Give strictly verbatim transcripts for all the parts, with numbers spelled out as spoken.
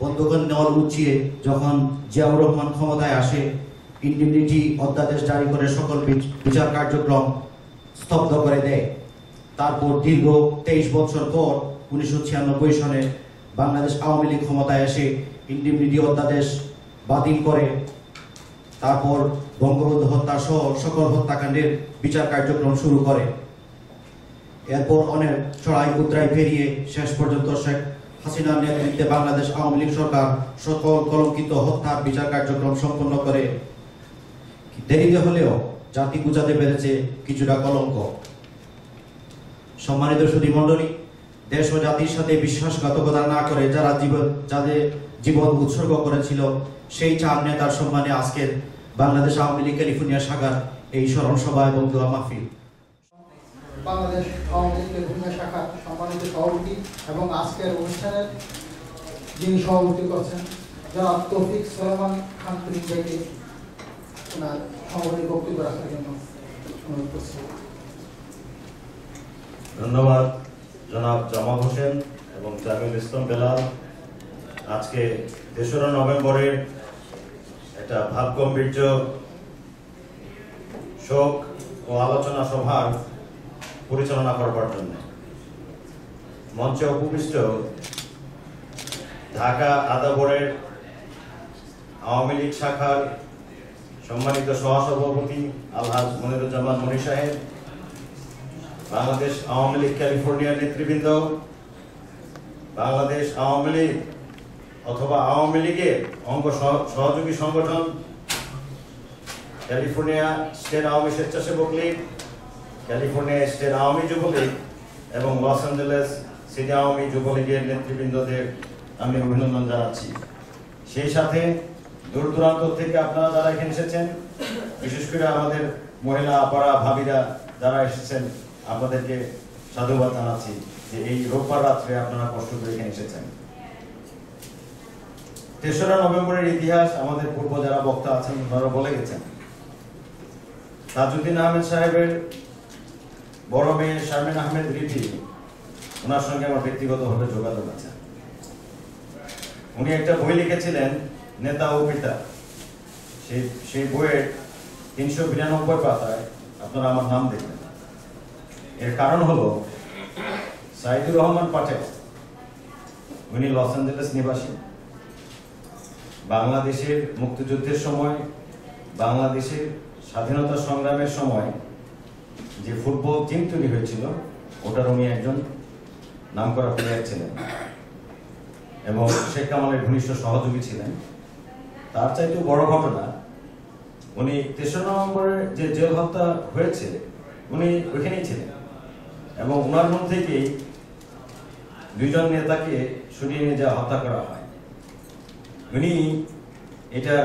বন্ধগণ নেওয়ার উচিয়ে যখন জিয়াউর রহমান ক্ষমতায় আসে ইন্ডিমনিটি অধ্যাদেশ জারি করে সকল বিচার কার্যক্রম স্তব্ধ করে দেয়। তারপর দীর্ঘ তেইশ বছর পর উনিশশো ছিয়ানব্বই সনে বাংলাদেশ আওয়ামী লীগ ক্ষমতায় এসে ইন্ডিমনিটি অধ্যাদেশ বাতিল করে তারপর বঙ্গবন্ধু হত্যা সহ সকল হত্যাকাণ্ডের বিচার কার্যক্রম শুরু করে। এরপর অনেক চড়াই উতরাই পেরিয়ে শেষ পর্যন্ত শেখ হাসিনার নেতৃত্বে বাংলাদেশ আওয়ামী লীগ সরকার সকল কলঙ্কিত হত্যার বিচার কার্যক্রম সম্পন্ন করে। দেরিতে হলেও জাতি বুঝাতে পেরেছে কিছুটা কলঙ্ক। সম্মানিত সুধীমণ্ডলী, দেশ ও জাতির সাথে বিশ্বাসঘাতকতা না করে যারা জীবন যাদের জীবন উৎসর্গ করেছিল সেই চার নেতার সম্মানে আজকের বাংলাদেশ আওয়ামী লীগ ক্যালিফোর্নিয়া শাখার এই স্মরণ সভা এবং দোয়া মাহফিল। বাংলাদেশ আওয়ামী লীগ ক্যালিফোর্নিয়া শাখার সম্মানিত সভাপতি এবং আজকের অনুষ্ঠানের যিনি সভাপতি করছেন যারা তৌফিক সলমান খান প্রিন্টাকে ওনার সভাপতি বক্তব্য রাখার জন্য অনুরোধ করছি। ধন্যবাদ জনাব জামাল হোসেন এবং জামিল ইসলাম বেলাল। আজকে তেসরা নভেম্বরের একটা ভাবগম্ভীর্য শোক ও আলোচনা সভার পরিচালনা করবার জন্য মঞ্চে উপবিষ্ট ঢাকা আদাবরের আওয়ামী লীগ শাখার সম্মানিত সহসভাপতি আলহাজ মনিরুজ্জামান মনি সাহেব, বাংলাদেশ আওয়ামী লীগ ক্যালিফোর্নিয়ার নেতৃবৃন্দ, বাংলাদেশ আওয়ামী লীগ অথবা আওয়ামী লীগের অঙ্গ সহযোগী সংগঠন ক্যালিফোর্নিয়া স্টেট আওয়ামী স্বেচ্ছাসেবক লীগ, ক্যালিফোর্নিয়া স্টেট আওয়ামী যুবলীগ এবং লস অ্যাঞ্জেলেস সিটি আওয়ামী যুবলীগের নেতৃবৃন্দদের আমি অভিনন্দন জানাচ্ছি। সেই সাথে দূর দূরান্ত থেকে আপনারা যারা এখানে এসেছেন, বিশেষ করে আমাদের মহিলা আপারা ভাবিরা যারা এসেছেন, আপনাদেরকে সাধুবাদ জানাচ্ছি যে এই রোববার রাত্রে আপনারা কষ্ট করে এখানে এসেছেন। তেসরা নভেম্বরের ইতিহাস আমাদের পূর্ব যারা বক্তা আছেন তারা বলে গেছেন। তাজউদ্দিন আহমেদ সাহেবের বড় মেয়ে শারমিন আহমেদ রিপি, ওনার সঙ্গে আমার ব্যক্তিগতভাবে যোগাযোগ আছে। উনি একটা বই লিখেছিলেন নেতা ও পিতা, সেই সেই বইয়ের তিনশো বিরানব্বই পাতায় আপনারা আমার নাম দেখবেন। এর কারণ হলো সাইদুর রহমান পাটেল, উনি লস অ্যাঞ্জেলেস নিবাসী, বাংলাদেশের মুক্তিযুদ্ধের সময় বাংলাদেশের স্বাধীনতা সংগ্রামের সময় যে ফুটবল টিম তৈরি হয়েছিল ওটার উনি একজন নামকরা প্লেয়ার ছিলেন এবং শেখ কামালের ঘনিষ্ঠ সহযোগী ছিলেন। তার চাইতেও বড় ঘটনা, উনি তেসরা নভেম্বরে যে জেল হত্যা হয়েছে উনি ওইখানেই ছিলেন এবং ওনার মধ্যে থেকেই দুইজন নেতাকে সরিয়ে নিয়ে যাওয়া হত্যা করা হয়। উনি এটা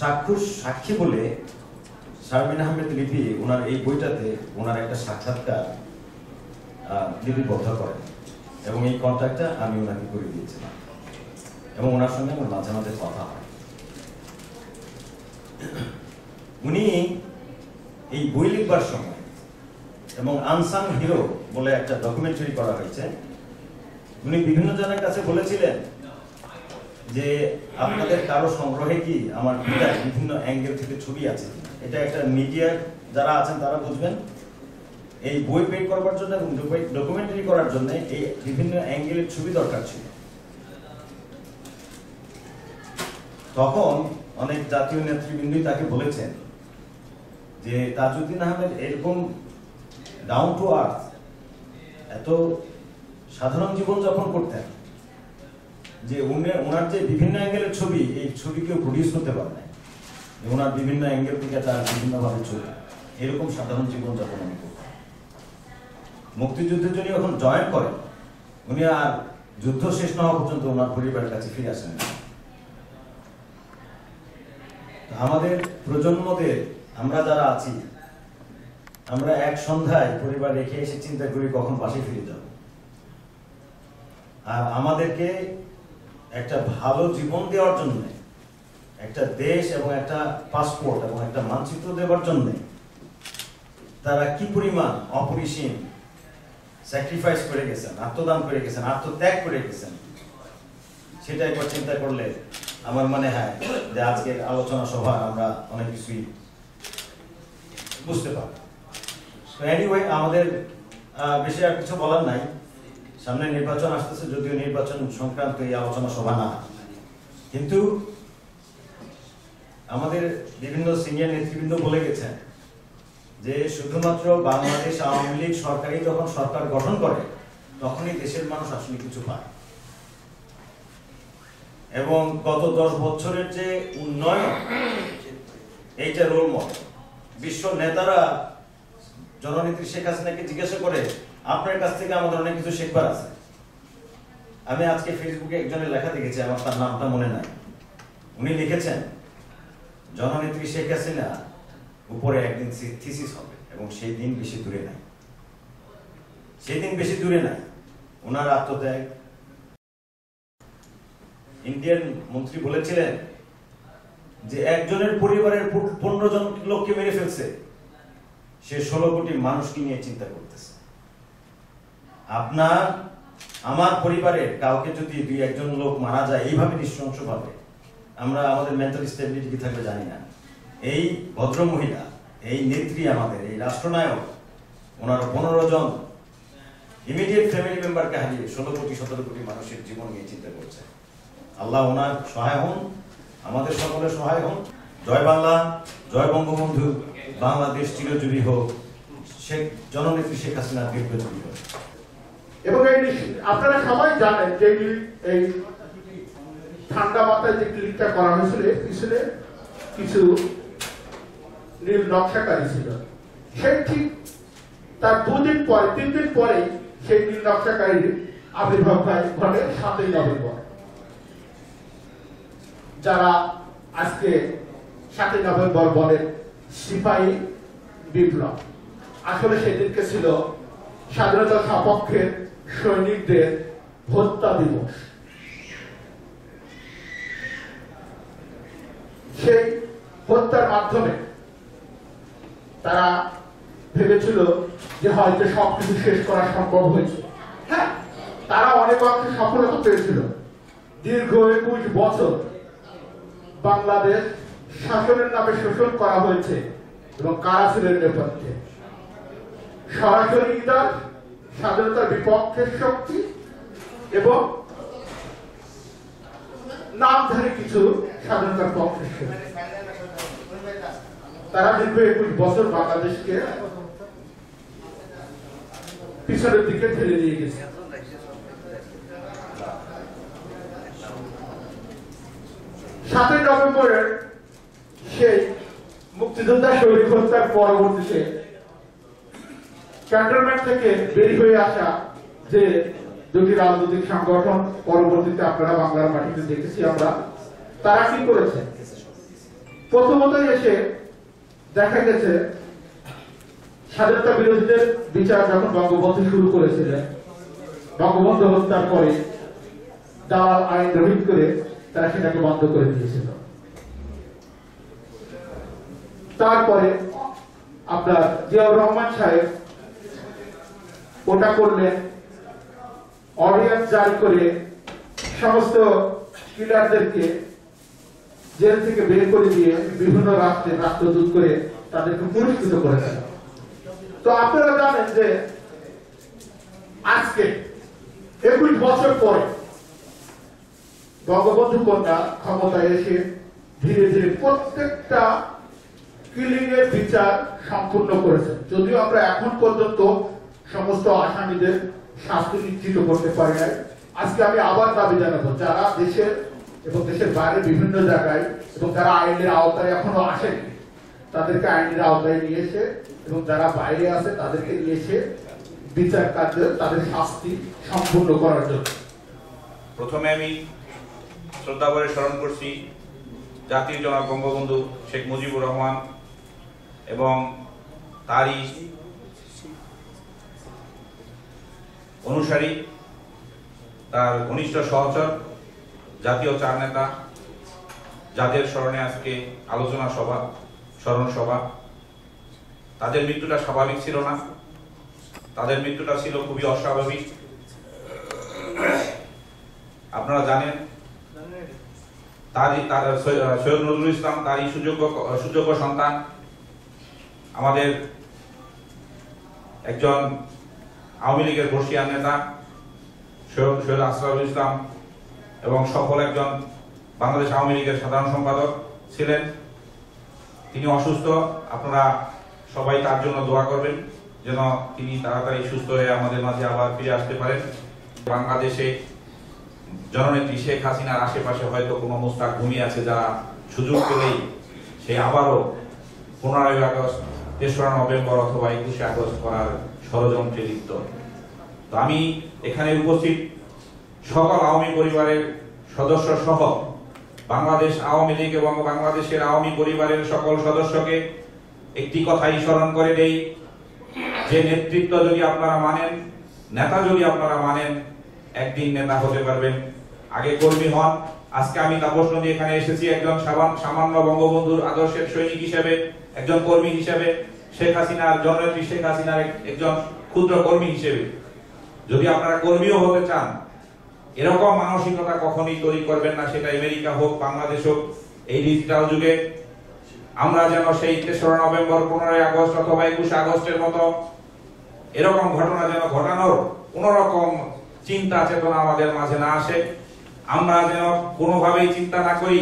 চাক্ষুষ সাক্ষী বলে শারমিন আহমেদ লিপি ওনার এই বইটাতে ওনার একটা সাক্ষাৎকার লিপিবদ্ধ করেন এবং এই কন্ট্যাক্টটা আমি ওনাকে করে দিয়েছিলাম এবং ওনার সঙ্গে আমার মাঝে মাঝে কথা হয়। উনি এই বই লিখবার সময় এবং আনসাং হিরো বলে একটা ডকুমেন্টারি করা হয়েছে, উনি বিভিন্ন জনের কাছে বলেছিলেন যে আপনাদের কারো সংগ্রহে কি আমার পিতার বিভিন্ন অ্যাঙ্গেল থেকে ছবি আছে। এটা একটা মিডিয়া যারা আছেন তারা বুঝবেন, এই বই বের করবার জন্য এবং ডকুমেন্টারি করার জন্য এই বিভিন্ন অ্যাঙ্গেলের ছবি দরকার ছিল। তখন অনেক জাতীয় নেতৃবৃন্দই তাকে বলেছেন যে তাজউদ্দিন আহমেদ এরকম ডাউন টু আর্থ এত সাধারণ জীবনযাপন করতেন যে ওনার যে বিভিন্ন অ্যাঙ্গেলের ছবি এই ছবি কেউ প্রডিউস করতে পারে না। ওনার বিভিন্ন অ্যাঙ্গেল থেকে তার বিভিন্নভাবে ছবি, এরকম সাধারণ জীবনযাপন উনি করতেন। মুক্তিযুদ্ধের জন্য যখন জয়েন করেন উনি আর যুদ্ধ শেষ না হওয়া পর্যন্ত ওনার পরিবারের কাছে ফিরে আসেন। আমাদের প্রজন্মদের আমরা যারা আছি আমরা এক সন্ধ্যায় পরিবার রেখে এসে চিন্তা করি কখন বাসে ফিরে যাব। আর আমাদেরকে একটা ভালো জীবন দেওয়ার জন্য একটা দেশ এবং একটা পাসপোর্ট এবং একটা মানচিত্র দেওয়ার জন্য তারা কি পরিমাণ অপরিসীম স্যাক্রিফাইস করে গেছেন, আত্মদান করে গেছেন, আত্মত্যাগ করে গেছেন, সেটা একবার চিন্তা করলে আমার মনে হয় যে আজকের আলোচনা সভা আমরা অনেক কিছু বুঝতে পারব। তো এনিওয়ে আমাদের বেশি আর কিছু বলার নাই, সামনে নির্বাচন আসতেছে, যদিও নির্বাচন সংক্রান্ত এই আলোচনা সভা না, কিন্তু আমাদের বিভিন্ন সিনিয়র নেতৃবৃন্দ বলে গেছেন যে শুধুমাত্র বাংলাদেশ আওয়ামী লীগ সরকারই যখন সরকার গঠন করে তখনই দেশের মানুষ আসলে কিছু পায়, এবং গত দশ বছরের যে উন্নয়ন এইটা রোল মডেল। বিশ্ব নেতারা জননেত্রী শেখ হাসিনাকে জিজ্ঞাসা করে আপনার কাছ থেকে আমাদের অনেক কিছু শেখবার আছে। আমি আজকে ফেসবুকে একজনের লেখা দেখেছি, আমার তার নামটা মনে নাই, উনি লিখেছেন জননেত্রী শেখ হাসিনা উপরে একদিন থিসিস হবে, এবং সেই দিন বেশি দূরে নাই, সেই দিন বেশি দূরে নাই। ওনার আত্মত্যাগ, ইন্ডিয়ান মন্ত্রী বলেছিলেন যে একজনের পরিবারের পনেরো জন লোককে মেরে ফেলছে, সে ষোলো কোটি মানুষকে নিয়ে চিন্তা করতেছে। আপনার আমার পরিবারে কাউকে যদি দুই একজন লোক মারা যায় এইভাবে নিঃশংসভাবে, আমরা আমাদের মেন্টাল স্টেবিলিটি থাকবে জানি না। এই ভদ্র মহিলা, এই নেত্রী, আমাদের এই রাষ্ট্রনায়ক, ওনার পনেরো জন ইমিডিয়েট ফ্যামিলি মেম্বারকে হারিয়ে ষোলো কোটি সতেরো কোটি মানুষের জীবন নিয়ে চিন্তা করছে। আল্লাহ ওনার সহায় হন, আমাদের সকলের সহায় হন। জয় বাংলা, জয় বঙ্গবন্ধু, বাংলাদেশ চিরজীবী হোক, শেখ জননেত্রী শেখ হাসিনা দীর্ঘজীবী হোক। এবং আপনারা সবাই জানেন যে এই ঠান্ডা মাথায় যে ক্লিকটা করা হয়েছিল এর পিছনে কিছু নীল নকশাকারী ছিল। সেই ঠিক তার দুদিন পরে তিন দিন পরে সেই নীল নকশাকারীর আবির্ভাব ঘটে সাতই নভেম্বর। যারা আজকে সাতই নভেম্বর বলেন সিপাহী বিপ্লব, আসলে সেদিনকে ছিল স্বাধীনতা সপক্ষের সৈনিকদের হত্যা দিবস। সেই হত্যার মাধ্যমে তারা ভেবেছিল যে হয়তো সবকিছু শেষ করা সম্ভব হয়েছে। হ্যাঁ, তারা অনেক অংশে সফলতা পেয়েছিল। দীর্ঘ একুশ বছর বাংলাদেশ শাসনের নামে শোষণ করা হয়েছে এবং কারা ছিলেন নেপথ্যে? সরাসরি স্বাধীনতার বিপক্ষের শক্তি এবং নামধারী কিছু স্বাধীনতার পক্ষের শক্তি। তারা দীর্ঘ একুশ বছর বাংলাদেশকে পিছনের দিকে ঠেলে নিয়ে গেছে। সাতই নভেম্বরের সেই মুক্তিযোদ্ধা শহীদ হত্যার পরবর্তীতে ক্যান্টনমেন্ট থেকে বের হয়ে আসা যে দুটি রাজনৈতিক সংগঠন, পরবর্তীতে আপনারা বাংলার মাটিতে দেখেছি আমরা, তারা কি করেছে? প্রথমত এসে দেখা গেছে স্বাধীনতা বিরোধীদের বিচার যখন বঙ্গবন্ধু শুরু করেছিলেন, বঙ্গবন্ধু হত্যার পরে দালাল আইন রহিত করে তারা সেটাকে বন্ধ করে দিয়েছিল। তারপরে আপনার জিয়াউর রহমান সাহেব ওটা করলেন, অর্ডিন্যান্স জারি করে সমস্ত কিলারদেরকে জেল থেকে বের করে দিয়ে বিভিন্ন রাষ্ট্রে রাষ্ট্রদূত করে তাদেরকে পুরস্কৃত করেছিল। তো আপনারা জানেন যে আজকে একুশ বছর পরে বঙ্গবন্ধু কন্যা ক্ষমতায় এসে ধীরে ধীরে প্রত্যেকটা কিলিং এর বিচার সম্পূর্ণ করেছে, যদিও আমরা এখন পর্যন্ত সমস্ত আসামিদের শাস্তি নিশ্চিত করতে পারি নাই। আজকে আমি আবার দাবি জানাবো, যারা দেশের এবং দেশের বাইরে বিভিন্ন জায়গায় এবং যারা আইনের আওতায় এখনো আসেনি তাদেরকে আইনের আওতায় নিয়ে এসে, এবং যারা বাইরে আছে তাদেরকে নিয়ে এসে বিচার কার্য, তাদের শাস্তি সম্পূর্ণ করার জন্য। প্রথমে আমি শ্রদ্ধাভরে স্মরণ করছি জাতির জনক বঙ্গবন্ধু শেখ মুজিবুর রহমান এবং তারই অনুসারী, তার ঘনিষ্ঠ সহচর, জাতীয় চার নেতা, যাদের স্মরণে আজকে আলোচনা সভা, স্মরণ সভা। তাদের মৃত্যুটা স্বাভাবিক ছিল না, তাদের মৃত্যুটা ছিল খুবই অস্বাভাবিক। আপনারা জানেন তারই তার সৈয়দ নজরুল ইসলাম তারই সুযোগ্য সুযোগ্য সন্তান, আমাদের একজন আওয়ামী লীগের ঘোষিয়া নেতা সৈয়দ আসরারুল ইসলাম এবং সফল একজন বাংলাদেশ আওয়ামী লীগের সাধারণ সম্পাদক ছিলেন। তিনি অসুস্থ, আপনারা সবাই তার জন্য দোয়া করবেন যেন তিনি তাড়াতাড়ি সুস্থ হয়ে আমাদের মাঝে আবার ফিরে আসতে পারেন। বাংলাদেশে জননেত্রী শেখ হাসিনার আশেপাশে হয়তো কোনো মোস্তাক ঘুমিয়ে আছে যারা সুযোগ পেলেই সে আবারও পনেরোই আগস্ট, তেসরা নভেম্বর অথবা একুশে আগস্ট করার ষড়যন্ত্রে লিপ্ত। তো আমি এখানে উপস্থিত সকল আওয়ামী পরিবারের সদস্য সহ বাংলাদেশ আওয়ামী লীগ এবং বাংলাদেশের আওয়ামী পরিবারের সকল সদস্যকে একটি কথাই স্মরণ করে দেই যে নেতৃত্ব যদি আপনারা মানেন, নেতা যদি আপনারা মানেন, একদিন নেতা হতে পারবেন। আগে কর্মী হন। আজকে আমি তাপস্য নিয়ে এখানে এসেছি একজন সামান্য বঙ্গবন্ধুর আদর্শের সৈনিক হিসেবে, একজন কর্মী হিসেবে, শেখ হাসিনার জননেত্রী শেখ হাসিনার একজন ক্ষুদ্র কর্মী হিসেবে। যদি আপনারা কর্মীও হতে চান, এরকম মানসিকতা কখনই তৈরি করবেন না, সেটা আমেরিকা হোক বাংলাদেশ হোক। এই ডিজিটাল যুগে আমরা যেন সেই তেসরা নভেম্বর, পনেরোই আগস্ট অথবা একুশে আগস্টের মতো এরকম ঘটনা যেন ঘটানোর কোন রকম চিন্তা চেতনা আমাদের মাঝে না আসে। আমরা যেন কোনোভাবেই চিন্তা না করি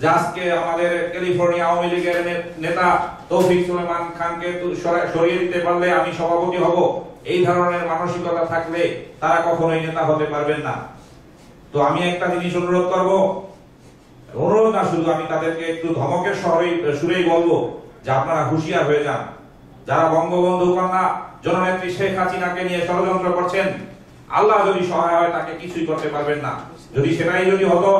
যে আজকে আমাদের ক্যালিফোর্নিয়া আওয়ামী লীগের নেতা তৌফিক সুলেমান খানকে সরিয়ে দিতে পারলে আমি সভাপতি হব, এই ধরনের মানসিকতা থাকলে তারা কখনোই নেতা হতে পারবেন না। তো আমি একটা জিনিস অনুরোধ করব, অনুরোধ না শুধু আমি তাদেরকে একটু ধমকের সুরেই বলবো যে আপনারা হুঁশিয়ার হয়ে যান। যারা বঙ্গবন্ধু কন্যা জননেত্রী শেখ হাসিনাকে নিয়ে ষড়যন্ত্র করছেন, আল্লাহ যদি সহায় হয় তাকে কিছুই করতে পারবেন না। যদি সেটাই যদি হতো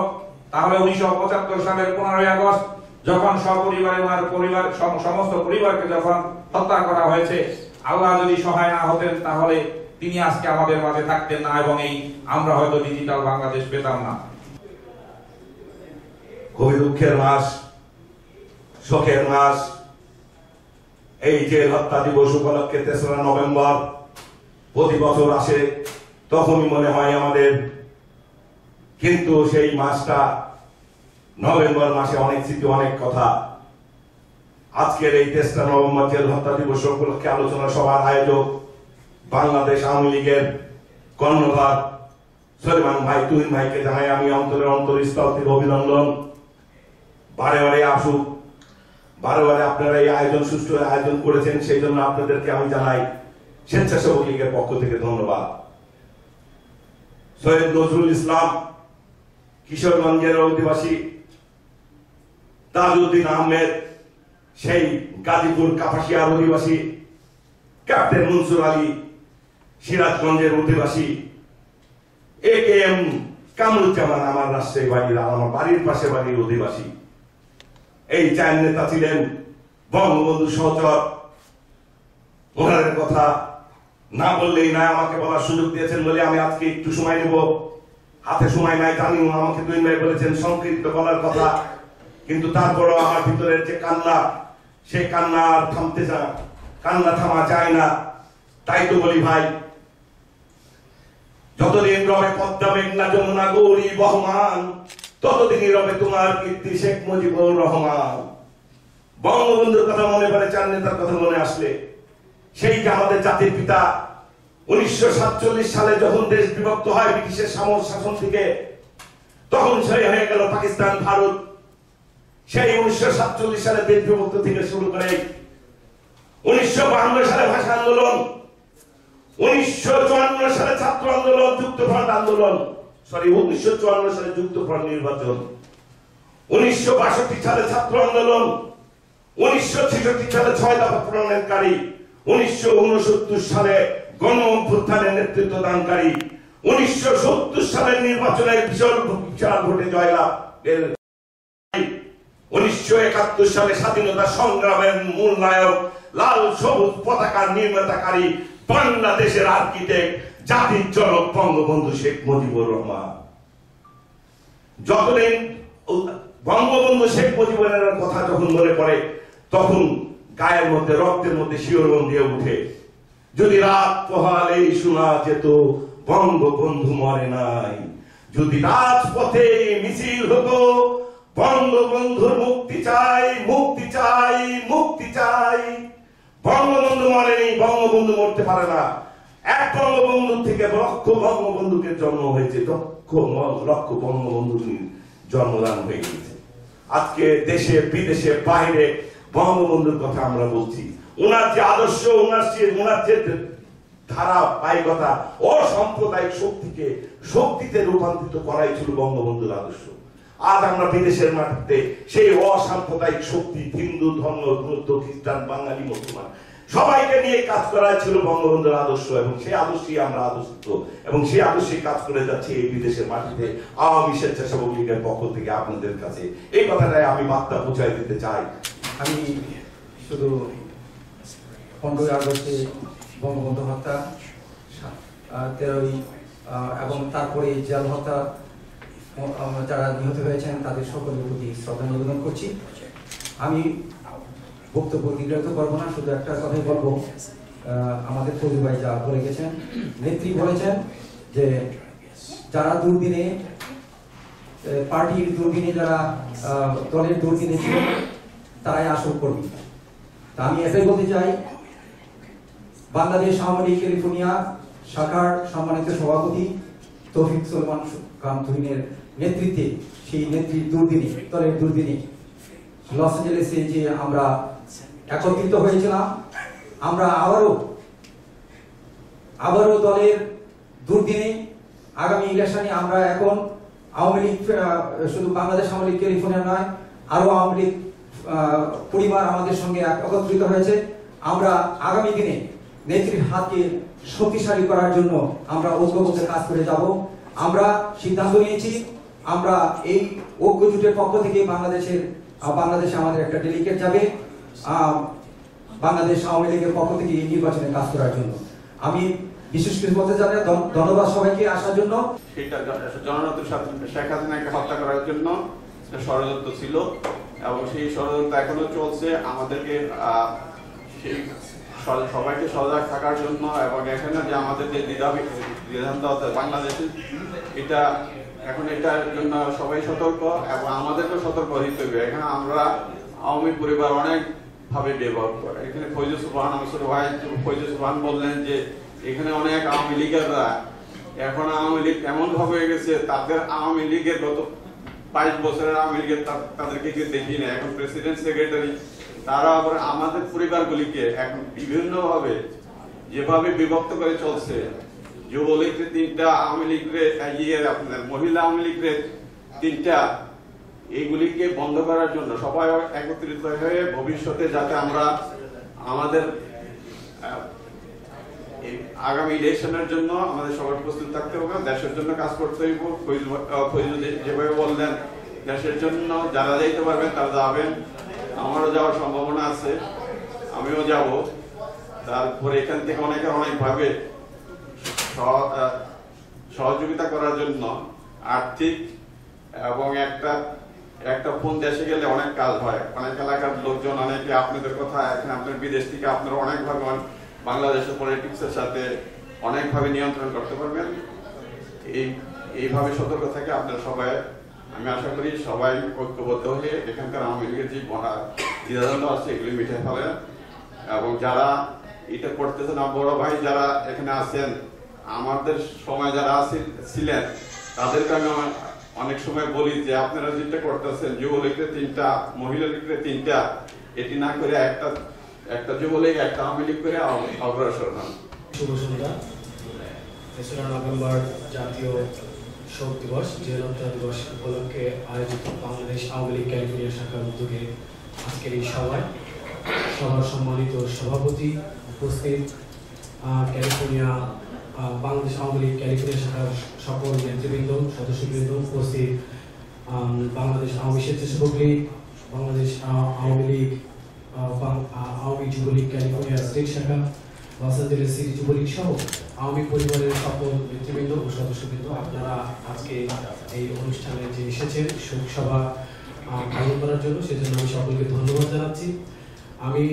তাহলে উনিশশো পঁচাত্তর সালের পনেরোই আগস্ট যখন সপরিবারে ওনার পরিবার সমস্ত পরিবারকে যখন হত্যা করা হয়েছে, আল্লাহ যদি সহায় না হতেন তাহলে তিনি আজকে আমাদের মাঝে থাকতেন না এবং এই আমরা হয়তো ডিজিটাল বাংলাদেশ পেতাম না। খুবই দুঃখের মাস, শোকের মাস। এই যে হত্যা দিবস উপলক্ষে তেসরা নভেম্বর প্রতি বছর আসে, তখনই মনে হয় আমাদের, কিন্তু সেই মাসটা নভেম্বর মাসে অনেক স্মৃতি, অনেক কথা। আজকের এই তেসরা নভেম্বর জেল হত্যা দিবস উপলক্ষে আলোচনা সভার আয়োজক বাংলাদেশ আওয়ামী লীগের কর্ণধার সলিমান ভাই, তুহিন ভাইকে জানাই আমি অন্তরের অন্তরস্থল থেকে অভিনন্দন। বারে বারে আসুক, বারে বারে আপনারা এই আয়োজন সুষ্ঠু আয়োজন করেছেন, সেই জন্য আপনাদেরকে আমি জানাই স্বেচ্ছাসেবক লীগের পক্ষ থেকে ধন্যবাদ। সৈয়দ নজরুল ইসলাম কিশোরগঞ্জের অধিবাসী, তাজউদ্দিন আহমেদ সেই গাজীপুর কাপাসিয়ার অধিবাসী, ক্যাপ্টেন মনসুর আলী সিরাজগঞ্জের অধিবাসী, এ কে এম কামরুজ্জামান আমার রাজশাহী বাড়ির, আমার বাড়ির পাশে বাড়ির অধিবাসী। এই চার নেতা ছিলেন বঙ্গবন্ধু সহচর। ওনাদের কথা না বললেই না, আমাকে বলার সুযোগ দিয়েছেন বলে আমি আজকে একটু সময় নেব। হাতে সময় নাই জানি, আমাকে দুই ভাই বলেছেন সংক্ষিপ্ত বলার কথা, কিন্তু তারপরেও আমার ভিতরের যে কান্না, সে কান্না আর থামতে চায়, কান্না থামা যায় না। তাই তো বলি ভাই, যতদিন রবে পদ্মা মেঘনা যমুনা গৌরী বহমান, ততদিনই রবে তোমার কীর্তি শেখ মুজিবুর রহমান। বঙ্গবন্ধুর কথা মনে পড়ে, চার নেতার কথা মনে আসলে, সেই যে আমাদের জাতির পিতা উনিশশো সাতচল্লিশ সালে যখন দেশ বিভক্ত হয় ব্রিটিশের সামরিক শাসন থেকে, তখন সেই হয়ে গেল পাকিস্তান ভারত। সেই উনিশশো সাতচল্লিশ সালে দেশ বিভক্ত থেকে শুরু করে উনিশশো বাহান্ন সালে ভাষা আন্দোলন, উনিশশো চুয়ান্ন সালে ছাত্র আন্দোলন, যুক্তফ্রন্ট আন্দোলন, সরি উনিশশো চুয়ান্ন সালে যুক্তফ্রন্ট নির্বাচন, উনিশশো বাষট্টি সালে ছাত্র আন্দোলন, উনিশশো ছেষট্টি সালে ছয় দফা প্রণয়নকারী, উনিশশো উনসত্তর সালে গণ অভ্যুত্থানের নেতৃত্ব দানকারী, উনিশশো সত্তর সালের নির্বাচনে বিশাল ভোটে জয়লাভ, উনিশশো একাত্তর সালে স্বাধীনতা সংগ্রামের মূল নায়ক, লাল সবুজ পতাকা নির্মাতাকারী, বাংলাদেশের আর্কিটেক্ট, জাতির জনক বঙ্গবন্ধু শেখ মুজিবুর রহমান। যতদিন বঙ্গবন্ধু শেখ মুজিবুরের কথা যখন মনে পড়ে, তখন গায়ের মধ্যে, রক্তের মধ্যে শিহরণ দিয়ে উঠে। যদি রাত পোহালে শোনা যেত বঙ্গবন্ধু মরে নাই, যদি রাজপথে মিছিল হতো বঙ্গবন্ধুর মুক্তি চাই মুক্তি চাই মুক্তি চাই। বঙ্গবন্ধু মরেনি, বঙ্গবন্ধু মরতে পারে না। এক বঙ্গবন্ধু থেকে লক্ষ বঙ্গবন্ধুকে জন্ম হয়েছে, লক্ষ লক্ষ বঙ্গবন্ধুর জন্মদান হয়ে গেছে। আজকে দেশে বিদেশে বাইরে বঙ্গবন্ধুর কথা আমরা বলছি, ওনার যে আদর্শ, ওনার যে ওনার যে ধারাবাহিকতা ও সাম্প্রদায়িক শক্তিকে শক্তিতে রূপান্তরিত করাই ছিল বঙ্গবন্ধুর আদর্শ। আজ আমরা বিদেশের মাটিতে সেই অসাম্প্রদায়িক শক্তি হিন্দু ধর্ম বৌদ্ধ খ্রিস্টান বাঙালি মুসলমান সবাইকে নিয়ে কাজ করাই ছিল বঙ্গবন্ধুর আদর্শ, এবং সেই আদর্শই আমরা আদর্শিত এবং সেই আদর্শই কাজ করে যাচ্ছে এই বিদেশের মাটিতে আওয়ামী স্বেচ্ছাসেবক লীগের পক্ষ থেকে। আপনাদের কাছে এই কথাটাই আমি বার্তা পৌঁছায় দিতে চাই। আমি শুধু পনেরোই আগস্টে বঙ্গবন্ধু হত্যা, তেরোই এবং তারপরে জেল হত্যা যারা নিহত হয়েছেন তাদের সকলের প্রতি শ্রদ্ধা নিবেদন করছি। আমি বক্তব্য দীর্ঘায়িত করবো না, শুধু একটা কথাই বলবো, আমাদের ফজলুল ভাই যা বলে গেছেন, নেত্রী বলেছেন যে যারা দুর্দিনে পার্টির দুর্দিনে যারা দলের দুর্দিনে ছিল তারাই আসল কর্মী। তা আমি এটাই বলতে চাই, বাংলাদেশ আওয়ামী লীগ ক্যালিফোর্নিয়া শাখার সম্মানিত সভাপতি তৌফিক সুলমান কামতুহিনের নেতৃত্বে সেই নেত্রীর দুর্দিনে দলের দুর্দিনে লস অ্যাঞ্জেলেসে যে আমরা একত্রিত হয়েছিলাম, আমরা আবারও আবারও দলের দুর্দিনে আগামী ইলেকশনে আমরা এখন আওয়ামী লীগ শুধু বাংলাদেশ আওয়ামী লীগ ক্যালিফোর্নিয়া নয়, আরও আওয়ামী লীগ পরিবার আমাদের সঙ্গে একত্রিত হয়েছে। আমরা আগামী দিনে নেত্রীর হাতকে শক্তিশালী করার জন্য আমরা ঐক্যবদ্ধ কাজ করে যাব। আমরা সিদ্ধান্ত নিয়েছি, আমরা এই ঐক্য জোটের পক্ষ থেকে বাংলাদেশের বাংলাদেশে আমাদের একটা ডেলিগেট যাবে বাংলাদেশ আওয়ামী লীগের পক্ষ থেকে এই নির্বাচনে কাজ করার জন্য। আমি বিশেষ কিছু বলতে চাই না, ধন্যবাদ সবাইকে আসার জন্য। সেটা জননেত্রী শেখ হাসিনাকে হত্যা করার জন্য ষড়যন্ত্র ছিল এবং সেই ষড়যন্ত্র এখনো চলছে। আমাদেরকে সবাইকে সজাগ থাকার জন্য এবং এখানে যে আমাদের যে দ্বিধা দ্বিধান্ত বাংলাদেশে এটা এখন এটার জন্য সবাই সতর্ক এবং আমাদেরকে সতর্ক হইতে হবে। এখানে আমরা আওয়ামী পরিবার অনেকভাবে ব্যবহার করে, এখানে ফৈজুল সুবহান আমসুর ভাই ফৈজুল সুবহান বললেন যে এখানে অনেক আওয়ামী লীগেররা এখন আওয়ামী লীগ এমনভাবে হয়ে গেছে, তাদের আওয়ামী লীগের গত বাইশ বছরের আওয়ামী লীগের তাদেরকে কেউ দেখি না। এখন প্রেসিডেন্ট সেক্রেটারি তারা আবার আমাদের পরিবারগুলিকে এখন বিভিন্নভাবে যেভাবে বিভক্ত করে চলছে, যুবলীগের তিনটা আওয়ামী লীগের আপনার মহিলা আওয়ামী লীগের তিনটা, এইগুলিকে বন্ধ করার জন্য সবাই একত্রিত হয়ে ভবিষ্যতে যাতে আমরা আমাদের আগামী ইলেকশনের জন্য আমাদের সবার প্রস্তুত থাকতে হবে, দেশের জন্য কাজ করতে হইব। যেভাবে বললেন দেশের জন্য যারা যাইতে পারবেন তারা যাবেন, আমারও যাওয়ার সম্ভাবনা আছে, আমিও যাব। তারপরে এখান থেকে অনেকে অনেকভাবে সহযোগিতা করার জন্য আর্থিক এবং একটা একটা ফোন দেশে গেলে অনেক কাজ হয়। অনেক এলাকার লোকজন অনেকে আপনাদের কথা এখন আপনার বিদেশ থেকে আপনারা অনেকভাবে বাংলাদেশের পলিটিক্সের সাথে অনেকভাবে নিয়ন্ত্রণ করতে পারবেন। এই এইভাবে সতর্ক থাকে আপনারা সবাই। আমি আশা করি সবাই ঐক্যবদ্ধ হয়ে এখানকার আওয়ামী লীগের যে দ্বিধাদ্বন্দ্ব আছে এগুলি মিটে ফেলেন, এবং যারা এটা করতেছেন বড় ভাই যারা এখানে আছেন আমাদের সময় যারা ছিলেন তাদেরকে আমি অনেক সময় বলি যে আপনারা যেটা করতেছেন যুবলীগের তিনটা মহিলা লীগের তিনটা এটি না করে একটা একটা যুবলীগ একটা আওয়ামী লীগ করে অগ্রসর হন। শুভ সন্ধ্যা। তেসরা নভেম্বর জাতীয় শোক দিবস জেলহত্যা দিবস উপলক্ষে আয়োজিত বাংলাদেশ আওয়ামী লীগ ক্যালিফোর্নিয়া শাখার উদ্যোগে আজকের এই সভায় সভার সম্মানিত সভাপতি উপস্থিত ক্যালিফোর্নিয়া বাংলাদেশ আওয়ামী লীগ ক্যালিফোর্নিয়া শাখার সকল নেতৃবৃন্দ সদস্যবৃন্দ উপস্থিত বাংলাদেশ আওয়ামী স্বেচ্ছাসেবক লীগ বাংলাদেশ আওয়ামী লীগ আওয়ামী যুবলীগ ক্যালিফোর্নিয়া স্টেট শাখা লস অ্যাঞ্জেলেস সিটি যুবলীগ সহ আওয়ামী পরিবারের সকল নেতৃবৃন্দ ও সদস্যবৃন্দ আপনারা আজকে এই অনুষ্ঠানে যে এসেছেন শোক সভা পালন করার জন্য সেজন্য আমি সকলকে ধন্যবাদ জানাচ্ছি। আমি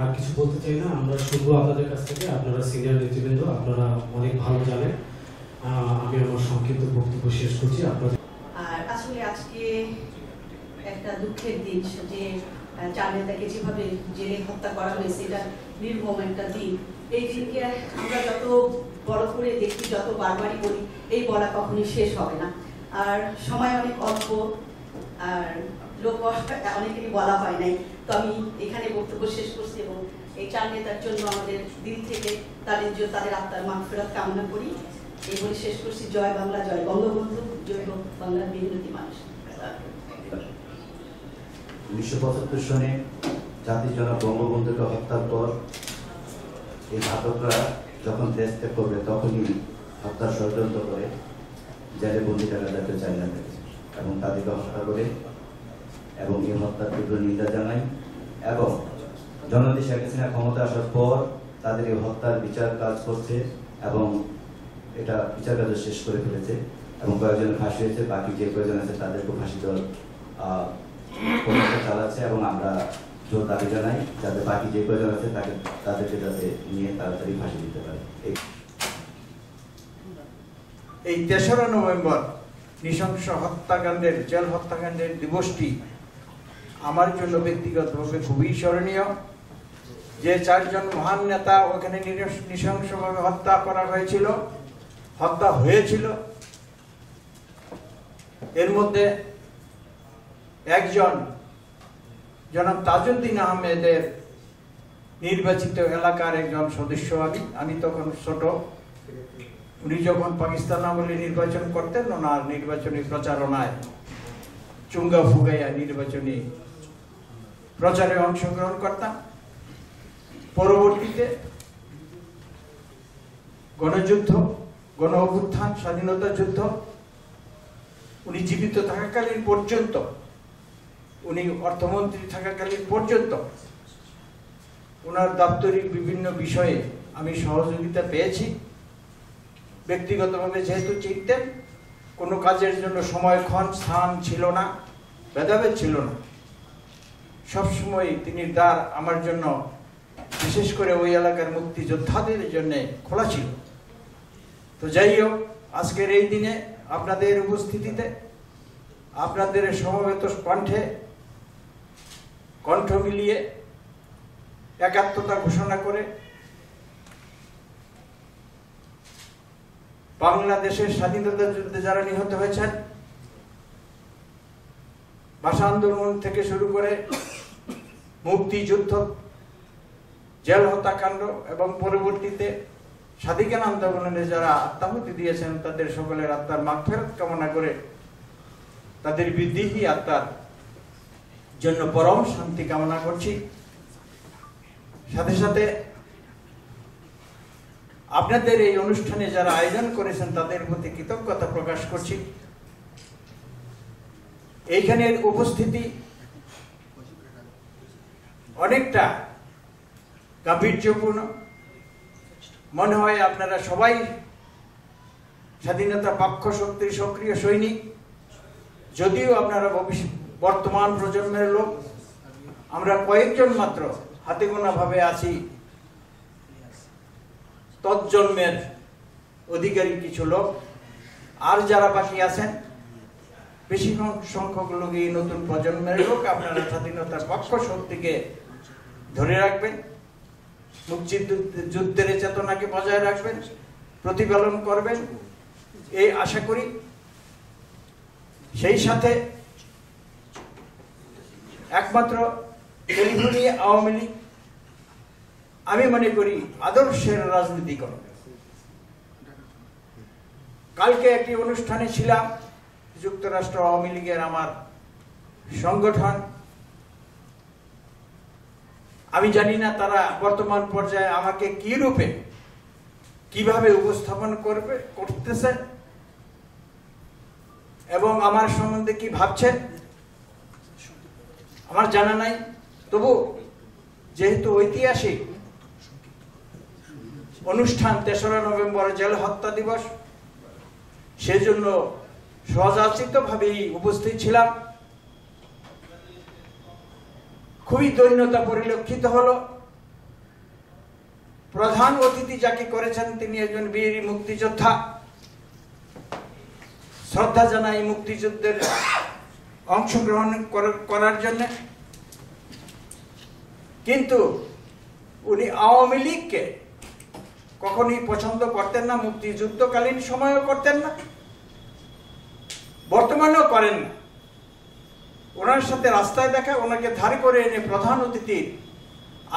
আর কিছু বলতে চাই না, আমরা শুনবো আপনাদের কাছ থেকে। আপনারা সিনিয়র নেতৃবৃন্দ, আপনারা অনেক ভালো জানেন। আমি আমার সংক্ষিপ্ত বক্তব্য শেষ করছি আপনাদের। আসলে আজকে একটা দুঃখের দিন যে চাঁদেটাকে যেভাবে জেলে হত্যা করা হয়েছে এটা নির্মম একটা দিন। এই দিনকে আমরা যত বড় করে দেখি যত বারবারই বলি এই বলা কখনোই শেষ হবে না। আর সময় অনেক অল্প আর লোক অনেকেরই বলা হয় নাই, তো আমি এখানে বক্তব্য শেষ করছি এবং এই চার নেতার জন্য আমাদের দিন থেকে তাদের তাদের আত্মার মাগফিরাত কামনা করি। এই বলে শেষ করছি। জয় বাংলা, জয় বঙ্গবন্ধু, জয় হোক বাংলার মেহনতি মানুষ। উনিশশো পঁচাত্তর সনে জাতির জনক বঙ্গবন্ধুকে হত্যার পর এই ঘাতকরা যখন দেশ ত্যাগ করবে তখনই হত্যার ষড়যন্ত্র করে জেলে বন্দী টাকা যাতে চায় না এবং তাদেরকে হত্যা করে এবং এই হত্যার তীব্র নিন্দা জানাই এবং জননেত্রী শেখ হাসিনা ক্ষমতা আসার পর তাদের এই হত্যার বিচার কাজ করছে এবং এটা বিচার কাজ শেষ করে ফেলেছে এবং কয়েকজনের ফাঁসি হয়েছে, বাকি যে কয়েকজন আছে তাদেরকে ফাঁসি দেওয়ার চালাচ্ছে এবং আমরা জোর দাবি জানাই যাতে বাকি যে কয়েকজন আছে তাকে তাদেরকে যাতে নিয়ে তাড়াতাড়ি ফাঁসি দিতে পারে। এই তেসরা নভেম্বর নৃশংস হত্যাকাণ্ডের জেল হত্যাকাণ্ডের দিবসটি আমার জন্য ব্যক্তিগতভাবে খুবই স্মরণীয়। যে চারজন মহান নেতা ওখানে নৃশংসভাবে হত্যা করা হয়েছিল, হত্যা হয়েছিল, এর মধ্যে একজন জনাব তাজউদ্দিন আহমেদের নির্বাচিত এলাকার একজন সদস্য। আমি আমি তখন ছোট, উনি যখন পাকিস্তান আমলে নির্বাচন করতেন ওনার নির্বাচনী প্রচারণায় চুঙ্গা ফুগাইয়া নির্বাচনী প্রচারে অংশগ্রহণ করতাম। পরবর্তীতে গণযুদ্ধ, গণ অভ্যুত্থান, স্বাধীনতা যুদ্ধ, উনি জীবিত থাকাকালীন পর্যন্ত, উনি অর্থমন্ত্রী থাকাকালীন পর্যন্ত ওনার দাপ্তরিক বিভিন্ন বিষয়ে আমি সহযোগিতা পেয়েছি। ব্যক্তিগতভাবে যেহেতু চিনতেন, কোনো কাজের জন্য সময় ক্ষণ স্থান ছিল না, ভেদাভেদ ছিল না, সবসময় তিনি দ্বার আমার জন্য বিশেষ করে ওই এলাকার মুক্তিযোদ্ধাদের জন্য খোলা ছিল। তো যাই হোক, আজকের এই দিনে আপনাদের উপস্থিতিতে আপনাদের সমবেত কণ্ঠে কণ্ঠ মিলিয়ে একাত্মতা ঘোষণা করে বাংলাদেশের স্বাধীনতা যুদ্ধে যারা নিহত হয়েছেন, ভাষা আন্দোলন থেকে শুরু করে মুক্তিযুদ্ধ, জেল হত্যাকাণ্ড এবং পরবর্তীতে স্বাধীনতা আন্দোলনে যারা আত্মাহুতি দিয়েছেন তাদের সকলের আত্মার মাগফিরাত কামনা করে তাদের বিদেহী আত্মার জন্য পরম শান্তি কামনা করছি। সাথে সাথে আপনাদের এই অনুষ্ঠানে যারা আয়োজন করেছেন তাদের প্রতি কৃতজ্ঞতা প্রকাশ করছি। এইখানের উপস্থিতি অনেকটা গাম্ভীর্যপূর্ণ, মনে হয় আপনারা সবাই স্বাধীনতা পক্ষ শক্তির সক্রিয় সৈনিক, যদিও আপনারা বর্তমান প্রজন্মের লোক, আমরা কয়েকজন মাত্র হাতে গোনাভাবে আছি তৎজন্মের অধিকারী কিছু লোক। আর যারা বাকি আছেন বেশি সংখ্যক লোক এই নতুন প্রজন্মের লোক, আপনারা স্বাধীনতার পক্ষ শক্তিকে ধরে রাখবেন, মুক্তিযুদ্ধের চেতনাকে বজায় রাখবেন, প্রতিপালন করবেন, এই আশা করি। সেই সাথে একমাত্র টেলিভিশনে আওয়ামী লীগ আমি মনে করি আদর্শের রাজনীতি করে। কালকে একটি অনুষ্ঠানে ছিলাম, যুক্তরাষ্ট্র আওয়ামী লীগের আমার সংগঠন, আমি জানি না তারা বর্তমান পর্যায়ে আমাকে কি রূপে কিভাবে উপস্থাপন করবে করতেছে এবং আমার সম্বন্ধে কি ভাবছেন আমার জানা নাই। তবু যেহেতু ঐতিহাসিক অনুষ্ঠান তেসরা নভেম্বর জেল হত্যা দিবস, সেজন্য স্বযাচিতভাবেই উপস্থিত ছিলাম। খুবই দৈন্যতা পরিলক্ষিত হলো। প্রধান অতিথি যাকে করেছেন তিনি একজন বীর মুক্তিযোদ্ধা, শ্রদ্ধা জানাই মুক্তিযুদ্ধের অংশগ্রহণ করার জন্য। কিন্তু উনি আওয়ামী লীগকে কখনোই পছন্দ করতেন না, মুক্তিযুদ্ধকালীন সময়ও করতেন না, বর্তমানেও করেন না। ওনার সাথে রাস্তায় দেখা, ওনাকে ধার করে এনে প্রধান অতিথির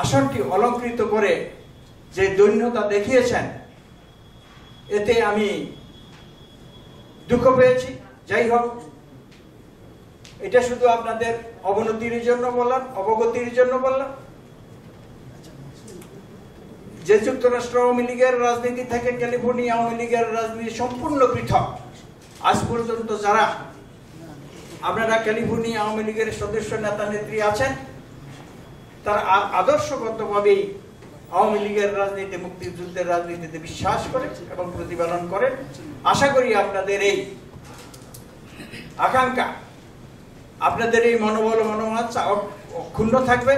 আসনটি অলঙ্কৃত করে যে দৈন্যতা দেখিয়েছেন, এতে আমি দুঃখ পেয়েছি। যাই হোক, এটা শুধু আপনাদের অবনতির জন্য বললাম, অবগতির জন্য বললাম যে যুক্তরাষ্ট্র আওয়ামী লীগের রাজনীতি থেকে ক্যালিফোর্নিয়া আওয়ামী লীগের রাজনীতি সম্পূর্ণ পৃথক। আজ পর্যন্ত যারা আপনারা ক্যালিফোর্নিয়া আওয়ামী লীগের সদস্য নেতা নেত্রী আছেন, তারা আদর্শগতভাবেই আওয়ামী লীগের রাজনীতি, মুক্তিযুদ্ধের রাজনীতিতে বিশ্বাস করেন এবং প্রতিপালন করেন। আশা করি আপনাদের এই আকাঙ্ক্ষা, আপনাদের এই মনোবল, মনোবাঞ্ছা অক্ষুণ্ণ থাকবে।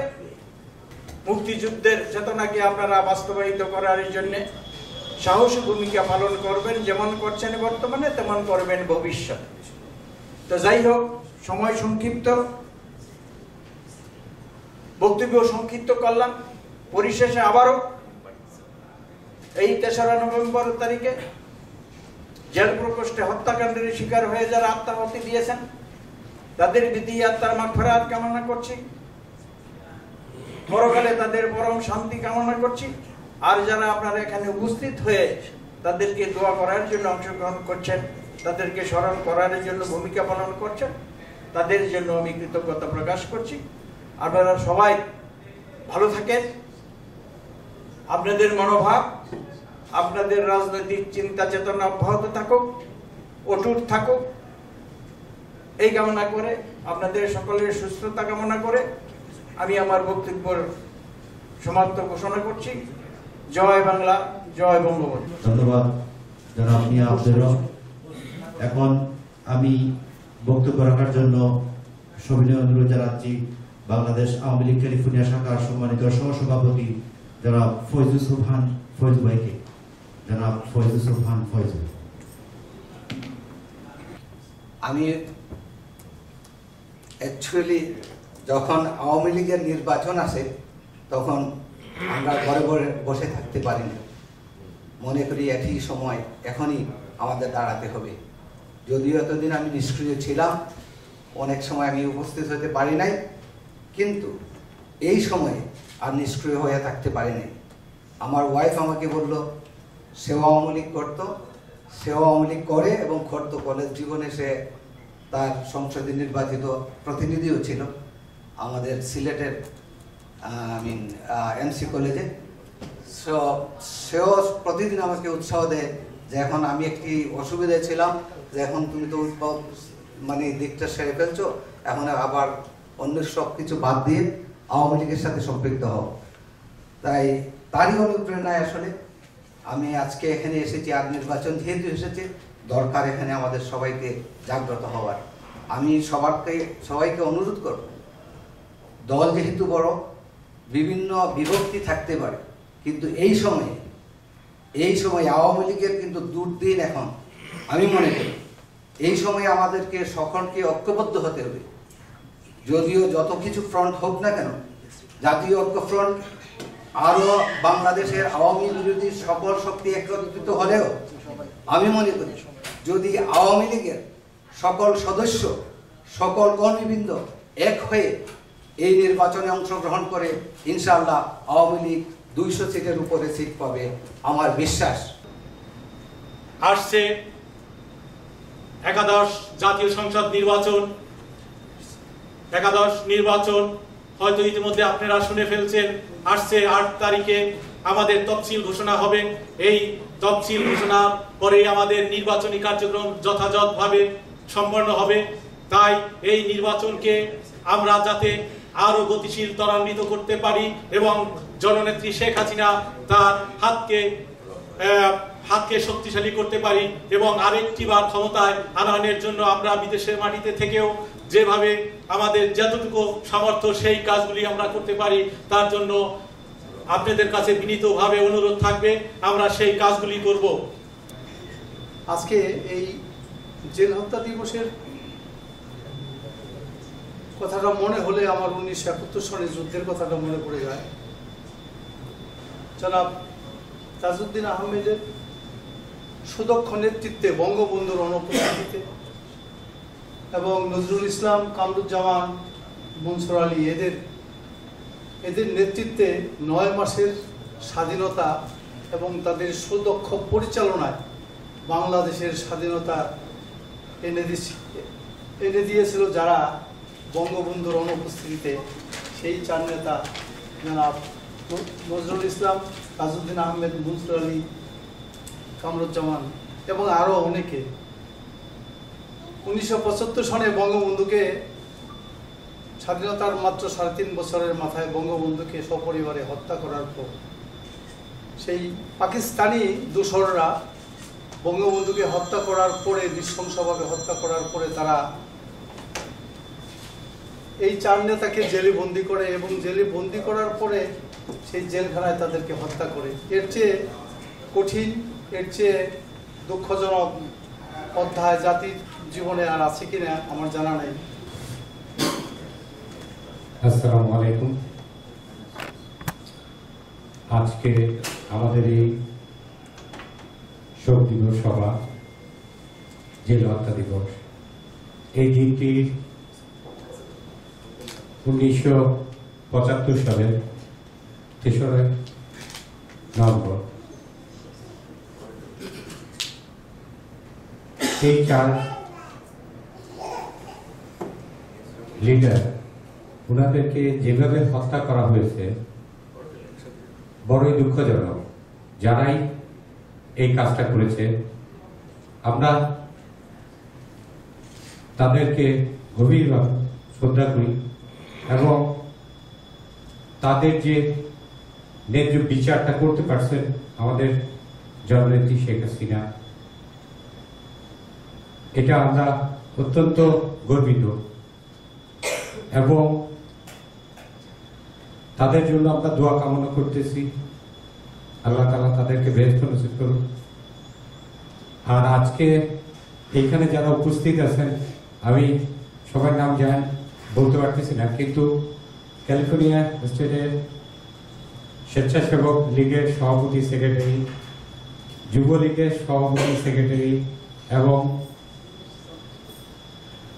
মুক্তিযুদ্ধের চেতনাকে আপনারা বাস্তবায়িত করার জন্য সাহসী ভূমিকা পালন করবেন, যেমন করছেন বর্তমানে তেমন করবেন ভবিষ্যতে। তো যাই হোক, সময় সংক্ষিপ্ত, বক্তব্য সংক্ষিপ্ত করলাম। পরিশেষে আবারও এই তেসরা নভেম্বর তারিখে জেল প্রকোষ্ঠে হত্যাকাণ্ডের শিকার হয়ে যারা আত্মাহতি দিয়েছেন, তাদের বিধি আত্মার মাগফিরাত কামনা করছি, পরকালে তাদের পরম শান্তি কামনা করছি। আর যারা আপনারা এখানে উপস্থিত হয়ে তাদেরকে দোয়া করার জন্য অংশগ্রহণ করছেন, তাদেরকে স্মরণ করার জন্য ভূমিকা পালন করছেন, তাদের জন্য আমি কৃতজ্ঞতা প্রকাশ করছি। আপনারা সবাই ভালো থাকেন। আপনাদের মনোভাব, আপনাদের রাজনৈতিক চিন্তা চেতনা অব্যাহত থাকুক, অটুট থাকুক, এই কামনা করে, আপনাদের সকলের সুস্থতা কামনা করে আমি আমার বক্তব্য সমাপ্ত ঘোষণা করছি। জয় বাংলা, জয় বঙ্গবন্ধু। ধন্যবাদ জনাব মিয়া আব্দুর রব। এখন আমি বক্তব্য রাখার জন্য সবিনয় অনুরোধ জানাচ্ছি বাংলাদেশ আওয়ামী লীগ ক্যালিফোর্নিয়া শাখার সম্মানিত সহসভাপতি জনাব ফয়জুল সুবহান ফয়জু ভাইকে। জনাব ফয়জুল সুবহান ফয়জু। আমি অ্যাকচুয়ালি যখন আওয়ামী লীগের নির্বাচন আসে তখন আমরা ঘরে ঘরে বসে থাকতে পারি না, মনে করি একই সময় এখনই আমাদের দাঁড়াতে হবে। যদিও এতদিন আমি নিষ্ক্রিয় ছিলাম, অনেক সময় আমি উপস্থিত হতে পারি নাই, কিন্তু এই সময়ে আর নিষ্ক্রিয় হয়ে থাকতে পারিনি। আমার ওয়াইফ আমাকে বলল সেও আওয়ামী লীগ করতো, সেও আওয়ামী লীগ করে এবং করতো। কলেজ জীবনে সে তার সংসদে নির্বাচিত প্রতিনিধিও ছিল আমাদের সিলেটের আই মিন এমসি কলেজে। সো সেও প্রতিদিন আমাকে উৎসাহ দেয় যে এখন আমি একটি অসুবিধায় ছিলাম যে এখন তুমি তো উৎসাহ মানে দিকটা সেরে ফেলছো, এখন আবার অন্য সব কিছু বাদ দিয়ে আওয়ামী লীগের সাথে সম্পৃক্ত হও। তাই তারই অনুপ্রেরণায় আসলে আমি আজকে এখানে এসেছি। আর নির্বাচন যেহেতু এসেছে, দরকার এখানে আমাদের সবাইকে জাগ্রত হওয়ার। আমি সবারকে সবাইকে অনুরোধ করব, দল যেহেতু বড়, বিভিন্ন বিভক্তি থাকতে পারে, কিন্তু এই সময়ে এই সময়ে আওয়ামী লীগের কিন্তু দুর্দিন এখন আমি মনে করি। এই সময়ে আমাদেরকে সকলকে ঐক্যবদ্ধ হতে হবে। যদিও যত কিছু ফ্রন্ট হোক না কেন, জাতীয় ঐক্য ফ্রন্ট আরও বাংলাদেশের আওয়ামী বিরোধী সকল শক্তি একত্রিত হলেও আমি মনে করি যদি আওয়ামী লীগের সকল সদস্য, সকল কর্মীবৃন্দ এক হয়ে এই নির্বাচনে অংশগ্রহণ করে, ইনশাআল্লাহ আওয়ামী লীগ দুইশো সিটের উপরে সিট পাবে, আমার বিশ্বাস। আসছে একাদশ জাতীয় সংসদ নির্বাচন। একাদশ নির্বাচন হয়তো ইতিমধ্যে আপনারা শুনে ফেলছেন। আসছে আট তারিখে আমাদের তফসিল ঘোষণা হবে। এই তফসিল ঘোষণা পরেই আমাদের নির্বাচনী কার্যক্রম যথাযথভাবে সম্পন্ন হবে। তাই এই নির্বাচনকে আমরা যাতে আরও গতিশীল ত্বরান্বিত করতে পারি এবং জননেত্রী শেখ হাসিনা তার হাতকে হাতকে শক্তিশালী করতে পারি এবং আরেকটি বার ক্ষমতায় আনয়নের জন্য আমরা বিদেশের মাটিতে থেকেও যেভাবে আমাদের যতটুকু সামর্থ্য সেই কাজগুলি আমরা করতে পারি, তার জন্য আপনাদের কাছে বিনীতভাবে অনুরোধ থাকবে, আমরা সেই কাজগুলি করব। আজকে এই जेल हत्या दिवसेर कथाटा मने होले आमार उन्नीशो एकात्तर सने युद्धेर कथाटा मने पड़े जाय। जनाब ताजुद्दीन आहमेदेर सुदक्ष नेतृत्वे बंगबंधुर अनुपस्थितिते এবং নজরুল ইসলাম, কামরুজ্জামান, মনসুর আলী এদের এদের নেতৃত্বে নয় মাসের স্বাধীনতা এবং তাদের সুদক্ষ পরিচালনায় বাংলাদেশের স্বাধীনতা এনে এনে দিয়েছিল যারা বঙ্গবন্ধুর অনুপস্থিতিতে। সেই চার নেতা জনাব নজরুল ইসলাম, তাজউদ্দিন আহমেদ, মনসুর আলী, কামরুজ্জামান এবং আরও অনেকে উনিশশো পঁচাত্তর সনে বঙ্গবন্ধুকে স্বাধীনতার মাত্র সাড়ে তিন বছরের মাথায় বঙ্গবন্ধুকে সপরিবারে হত্যা করার পর সেই পাকিস্তানি দোসররা বঙ্গবন্ধুকে হত্যা করার পরে নৃশংসভাবে হত্যা করার পরে তারা এই চার নেতাকে জেলে বন্দি করে এবং জেলে বন্দি করার পরে সেই জেলখানায় তাদেরকে হত্যা করে। এর চেয়ে কঠিন, এর চেয়ে দুঃখজনক অধ্যায় জাতির জীবনে আর আছে কিনা আমার জানা নাই। আসসালামু আলাইকুম। আজকে আমাদের এই শোক দিবস সভা, জেল হত্যা দিবস, এই দিনটি উনিশশো পঁচাত্তর সালের তেসরা নভেম্বর এই চার লিডার ওনাদেরকে যেভাবে হত্যা করা হয়েছে বড়ই দুঃখজনক। যারাই এই কাজটা করেছে আমরা তাদেরকে গভীরভাবে শ্রদ্ধা করি এবং তাদের যে ন্যায্য বিচারটা করতে পারছেন আমাদের জননেত্রী শেখ হাসিনা, এটা আমরা অত্যন্ত গর্বিত এবং তাদের জন্য আমরা দোয়া কামনা করতেছি। আল্লাহ তাআলা তাদেরকে বেহেশত নসিব করুন। আর আজকে এখানে যারা উপস্থিত আছেন আমি সবার নাম জানি বলতে পারতেছি না, কিন্তু ক্যালিফোর্নিয়া স্টেটের স্বেচ্ছাসেবক লীগের সভাপতি সেক্রেটারি, যুবলীগের সভাপতি সেক্রেটারি এবং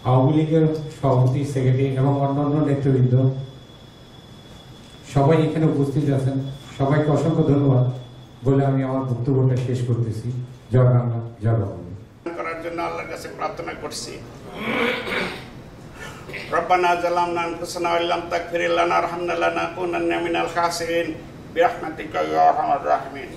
আওয়ামী লীগের সভাপতি সেক্রেটারি এবং অন্যান্য নেতৃবৃন্দ সবাই এখানে উপস্থিত আছেন, সবাইকে অসংখ্য ধন্যবাদ বলে আমি আমার বক্তব্যটা শেষ করতেছি। জয় বাংলা, জয় বঙ্গবন্ধু। করার জন্য আল্লাহর কাছে প্রার্থনা করছি, রব্বানা জালামনা আনফুসানা ওয়া ইল্লাম তাগফির লানা ওয়ারহামনা লানাকুনান্না মিনাল খাসিরিন বিরাহমাতিকা ইয়া আরহামার রাহিমিন।